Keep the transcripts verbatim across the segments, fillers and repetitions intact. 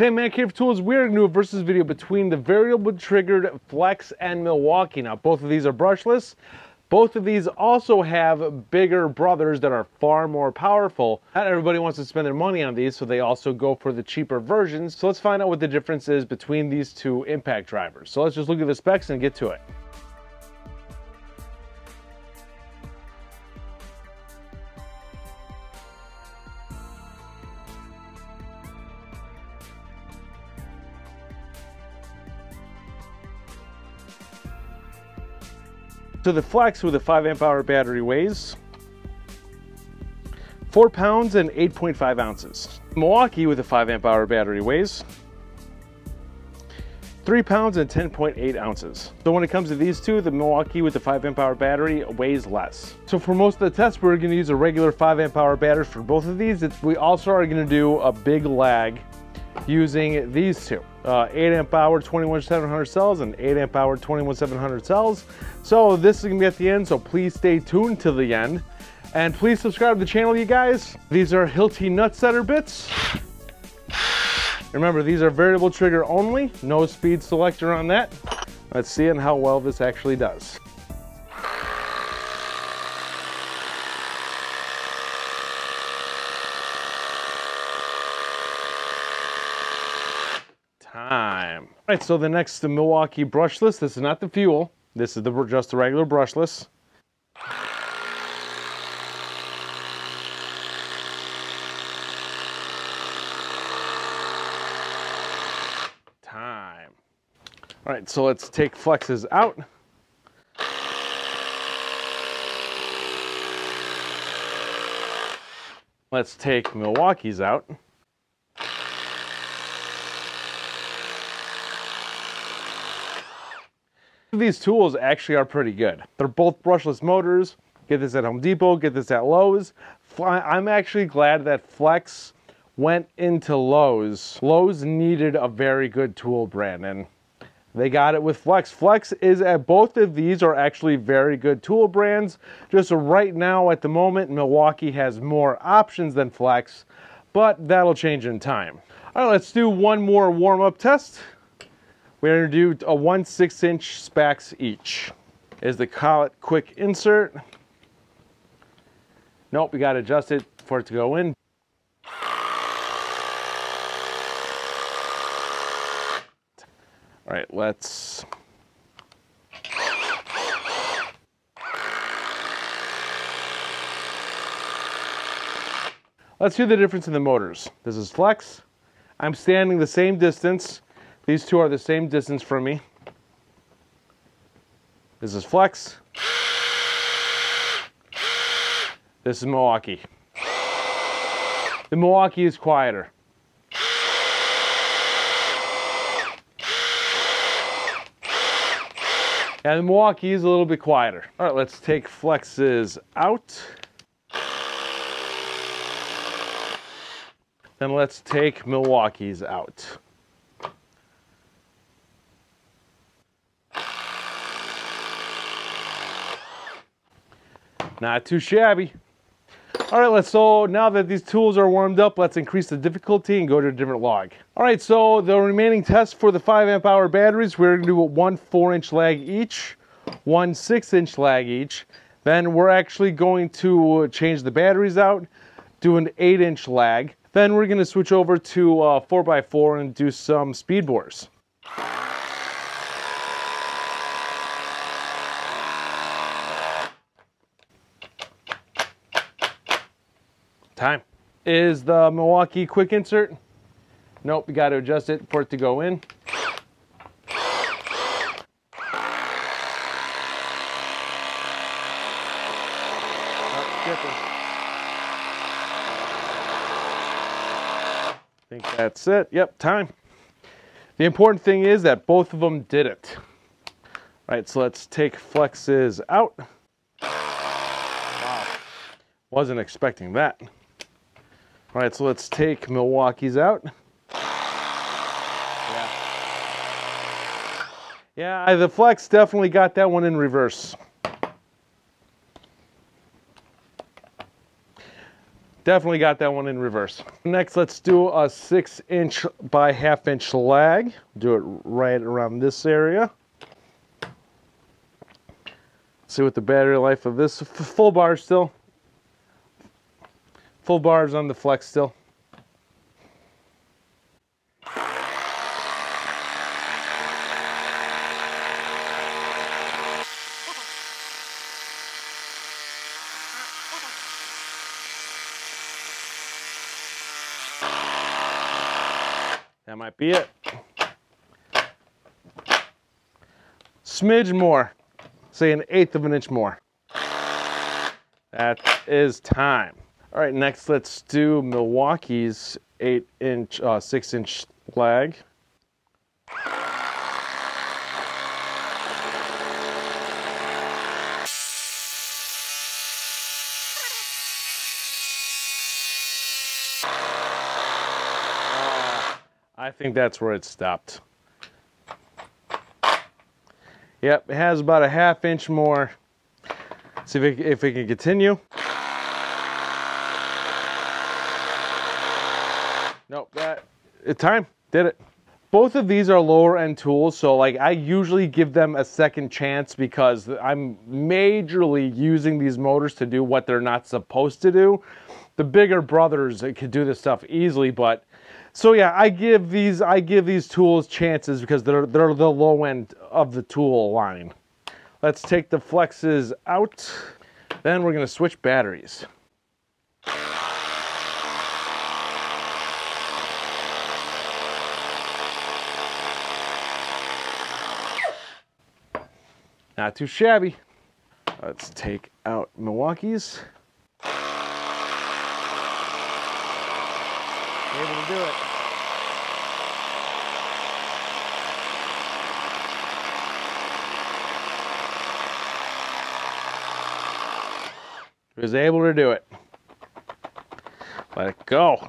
Today, Man Cave Tools, we are going to do a versus video between the variable triggered Flex and Milwaukee. Now, both of these are brushless. Both of these also have bigger brothers that are far more powerful. Not everybody wants to spend their money on these, so they also go for the cheaper versions. So let's find out what the difference is between these two impact drivers. So let's just look at the specs and get to it. So the Flex with a five amp hour battery weighs four pounds and eight point five ounces. Milwaukee with a five amp hour battery weighs three pounds and ten point eight ounces. So when it comes to these two, the Milwaukee with the five amp hour battery weighs less. So for most of the tests, we're going to use a regular five amp hour battery for both of these. It's, we also are going to do a big lag using these two. Uh, eight amp hour twenty-one seven hundred cells and eight amp hour twenty-one seven hundred cells. So this is gonna be at the end, so please stay tuned till the end. And please subscribe to the channel, you guys. These are Hilti nutsetter bits. Remember, these are variable trigger only, no speed selector on that. Let's see how well this actually does. Time. All right, so the next, the Milwaukee brushless. This is not the fuel. This is the, just the regular brushless. Time. All right, so let's take Flexes out. Let's take Milwaukee's out. These tools actually are pretty good. They're both brushless motors. Get this at Home Depot, get this at Lowe's. I'm actually glad that Flex went into Lowe's. Lowe's needed a very good tool brand, and they got it with Flex. Flex is at both of these are actually very good tool brands. Just right now at the moment, Milwaukee has more options than Flex, but that'll change in time. All right, let's do one more warm-up test. We're gonna do a one six inch Spax each. Is the collet quick insert? Nope, we gotta adjust it for it to go in. All right, let's. Let's hear the difference in the motors. This is Flex. I'm standing the same distance. These two are the same distance from me. This is Flex. This is Milwaukee. The Milwaukee is quieter. And the Milwaukee is a little bit quieter. All right, let's take Flexes out. Then let's take Milwaukee's out. Not too shabby. All right, let's, so now that these tools are warmed up, let's increase the difficulty and go to a different log. All right, so the remaining test for the five amp hour batteries, we're gonna do one four inch lag each, one six inch lag each. Then we're actually going to change the batteries out, do an eight inch lag. Then we're gonna switch over to uh, four by four and do some speed bores. Time. Is the Milwaukee quick insert? Nope, you got to adjust it for it to go in. I think that's it. Yep, time. The important thing is that both of them did it. All right, so let's take Flexes out. Wow. Wasn't expecting that. All right, so let's take Milwaukee's out. Yeah, yeah, the Flex definitely got that one in reverse. definitely got that one in reverse. Next, let's do a six inch by half inch lag. Do it right around this area. See what the battery life of this, full bar still. Full bars on the Flex still. That might be it. Smidge more, say an eighth of an inch more. That is time. All right, next let's do Milwaukee's eight inch, uh, six inch lag. I think that's where it stopped. Yep, it has about a half inch more. Let's see if it, if it can continue. Nope, that, it's time, did it. Both of these are lower end tools, so like I usually give them a second chance because I'm majorly using these motors to do what they're not supposed to do. The bigger brothers could do this stuff easily, but so yeah, I give these I give these tools chances because they're they're the low end of the tool line. Let's take the Flexes out. Then we're gonna switch batteries. Not too shabby. Let's take out Milwaukee's. Able to do it. Was able to do it. Let it go.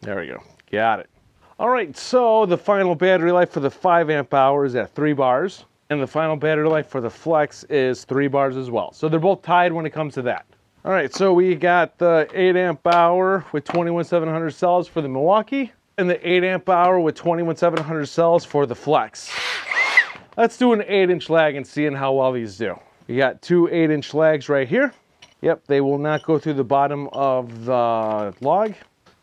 There we go. Got it. All right, so the final battery life for the five amp hour is at three bars, and the final battery life for the Flex is three bars as well. So they're both tied when it comes to that. All right, so we got the eight amp hour with twenty-one seven hundred cells for the Milwaukee, and the eight amp hour with twenty-one seven hundred cells for the Flex. Let's do an eight inch lag and seeing how well these do. You got two eight inch lags right here. Yep, they will not go through the bottom of the log.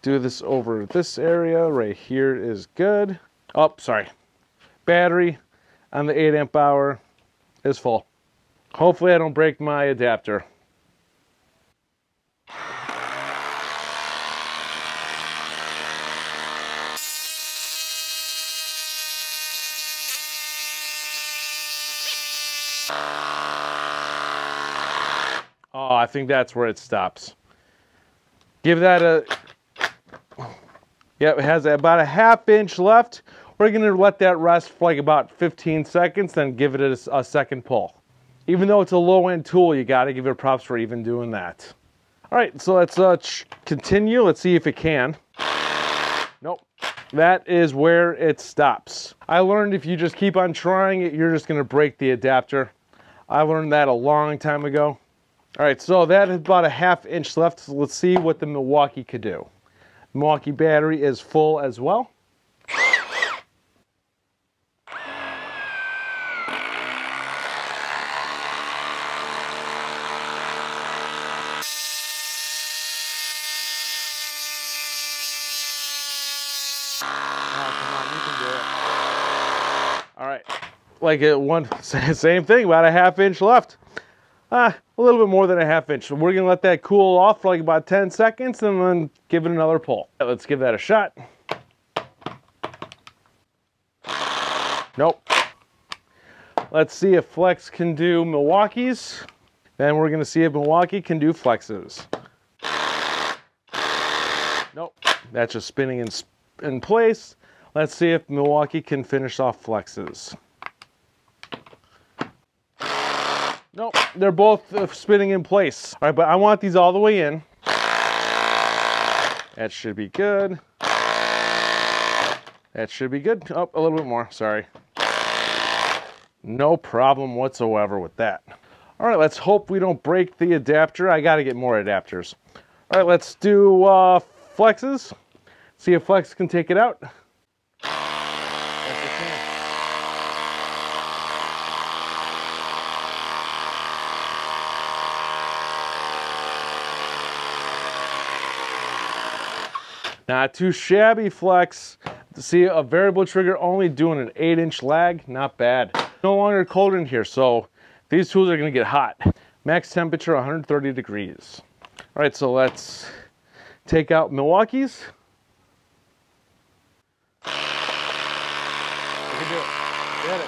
Do this over this area right here is good. Oh, sorry. Battery on the eight amp hour is full. Hopefully I don't break my adapter. Oh, I think that's where it stops. Give that a... Yep, it has about a half inch left. We're gonna let that rest for like about fifteen seconds, then give it a, a second pull. Even though it's a low end tool, you gotta give it props for even doing that. All right, so let's uh, continue. Let's see if it can. Nope, that is where it stops. I learned if you just keep on trying it, you're just gonna break the adapter. I learned that a long time ago. All right, so that is about a half inch left. So let's see what the Milwaukee could do. Milwaukee battery is full as well. Oh, come on, you can do it. All right, like it one same thing, about a half inch left. Ah, a little bit more than a half inch. We're gonna let that cool off for like about ten seconds and then give it another pull. Let's give that a shot. Nope. Let's see if Flex can do Milwaukee's. Then we're gonna see if Milwaukee can do Flex's. Nope, that's just spinning in, in place. Let's see if Milwaukee can finish off Flex's. Nope, they're both spinning in place. All right, but I want these all the way in. That should be good. That should be good. Oh, a little bit more, sorry. No problem whatsoever with that. All All right, let's hope we don't break the adapter. I gotta get more adapters. All right, let's do uh, Flexes. See if Flex can take it out. Not too shabby, Flex. See, a variable trigger only doing an eight inch lag, not bad. No longer cold in here, so these tools are gonna get hot. Max temperature, one hundred thirty degrees. All right, so let's take out Milwaukee's. We can do it, get it.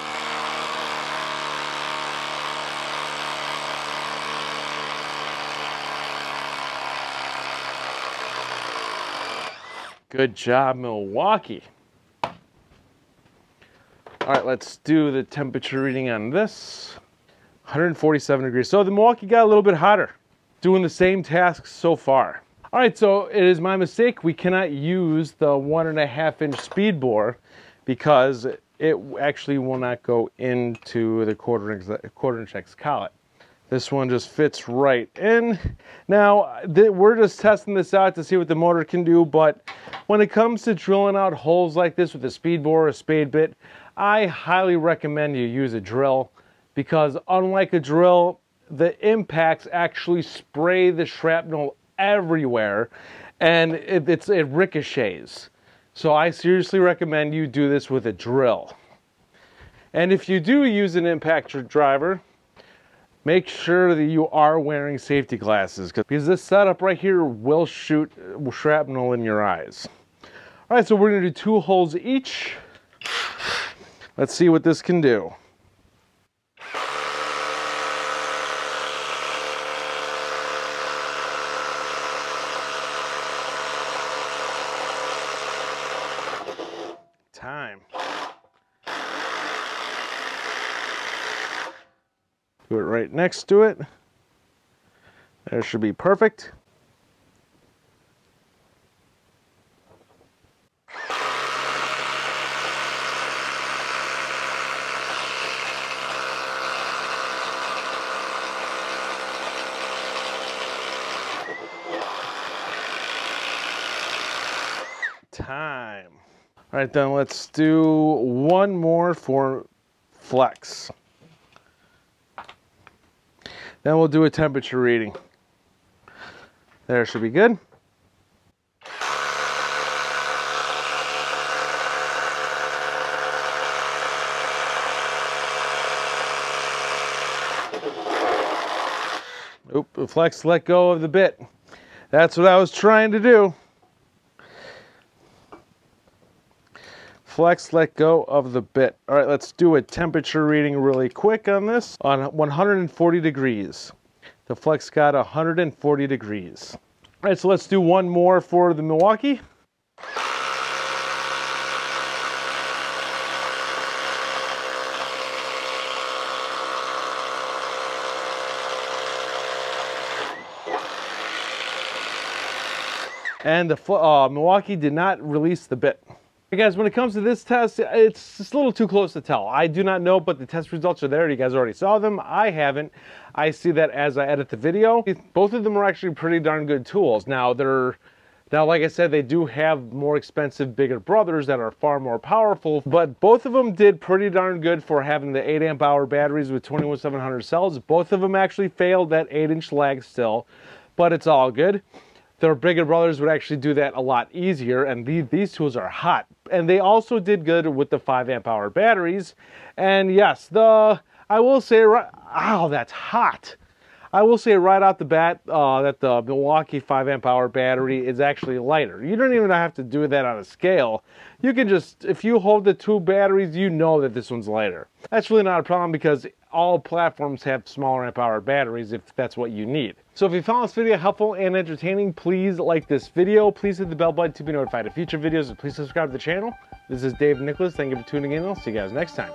Good job, Milwaukee. All right, let's do the temperature reading on this. one hundred forty-seven degrees. So the Milwaukee got a little bit hotter, doing the same tasks so far. All right, so it is my mistake. We cannot use the one and a half inch speed bore because it actually will not go into the quarter inch, quarter inch X collet. This one just fits right in. Now, we're just testing this out to see what the motor can do, but when it comes to drilling out holes like this with a speed bore or a spade bit, I highly recommend you use a drill because unlike a drill, the impacts actually spray the shrapnel everywhere and it, it's, it ricochets. So I seriously recommend you do this with a drill. And if you do use an impact driver, make sure that you are wearing safety glasses because this setup right here will shoot shrapnel in your eyes. All right, so we're gonna do two holes each. Let's see what this can do. Time. Do it right next to it. There should be perfect. Time. All right, then let's do one more for Flex. Then we'll do a temperature reading. There should be good. Oop, Flex let go of the bit. That's what I was trying to do. Flex let go of the bit. All right, let's do a temperature reading really quick on this. On one hundred forty degrees. The Flex got one hundred forty degrees. All right, so let's do one more for the Milwaukee. And the uh, Milwaukee did not release the bit. Hey guys, when it comes to this test, it's just a little too close to tell. I do not know, but the test results are there. You guys already saw them. I haven't. I see that as I edit the video. Both of them are actually pretty darn good tools. Now, they're now, like I said, they do have more expensive, bigger brothers that are far more powerful, but both of them did pretty darn good for having the eight amp hour batteries with twenty-one seven hundred cells. Both of them actually failed that eight inch lag still, but it's all good. Their bigger brothers would actually do that a lot easier, and the, these tools are hot. And they also did good with the five amp hour batteries. And yes, the I will say, right, oh, that's hot. I will say right out the bat uh, that the Milwaukee five amp hour battery is actually lighter. You don't even have to do that on a scale. You can just, if you hold the two batteries, you know that this one's lighter. That's really not a problem because all platforms have smaller amp hour batteries if that's what you need. So if you found this video helpful and entertaining, please like this video. Please hit the bell button to be notified of future videos, and please subscribe to the channel. This is Dave Nicklas. Thank you for tuning in. I'll see you guys next time.